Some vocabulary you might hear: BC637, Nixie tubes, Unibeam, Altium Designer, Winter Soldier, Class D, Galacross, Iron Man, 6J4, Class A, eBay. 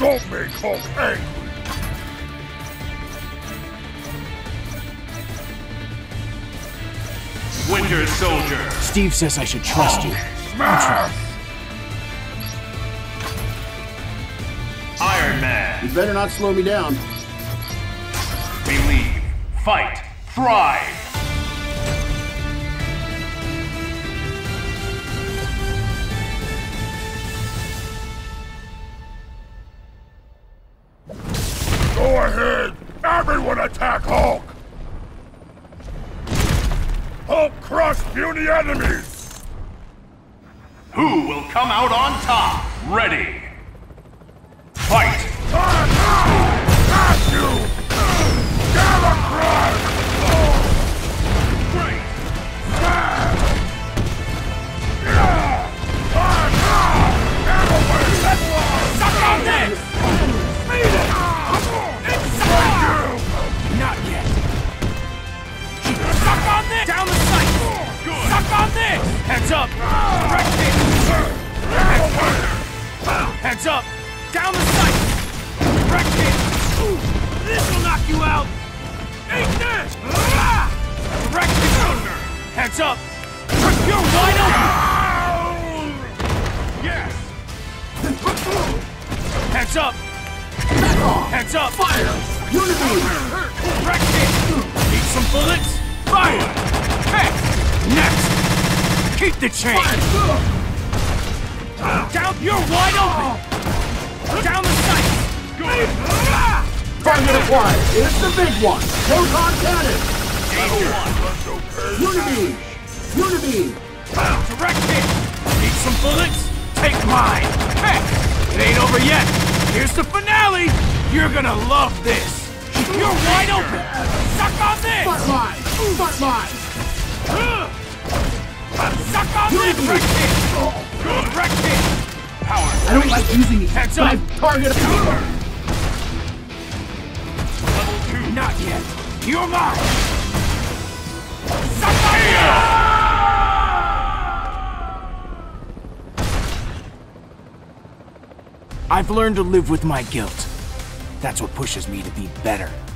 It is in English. Don't make Hulk angry! Winter Soldier! Steve says I should trust you. Iron Man! You better not slow me down. Believe, fight, thrive! Go ahead! Everyone attack Hulk! Hulk crush puny enemies! Who will come out on top? Ready! Fight! Got you! Galacross! Great! Get away! Down the cycle! Good. Suck on this! Heads up! Direct hit! Heads up! Down the cycle! Direct hit! This will knock you out! Eat this! Direct hit! Heads up! You're wide open! Yes! Heads up! Heads up! Fire! Unity! Direct hit! Need some bullets? Fire! Hex! Next! Keep the chain! Down! You're wide open! Down the sight! Good! 5 minute wide! It's the big one! Proton cannon! Unibeam! Unibeam! Direct hit! Need some bullets? Take mine! Hex! It ain't over yet! Here's the finale! You're gonna love this! You're wide open! Suck on this! Buttline! Buttline! Suck on this! Direct hit! Good! Direct hit! Power! I don't like using these heads up! Target over! Level 2! Not yet! You're mine! Suck on this! I've learned to live with my guilt. That's what pushes me to be better.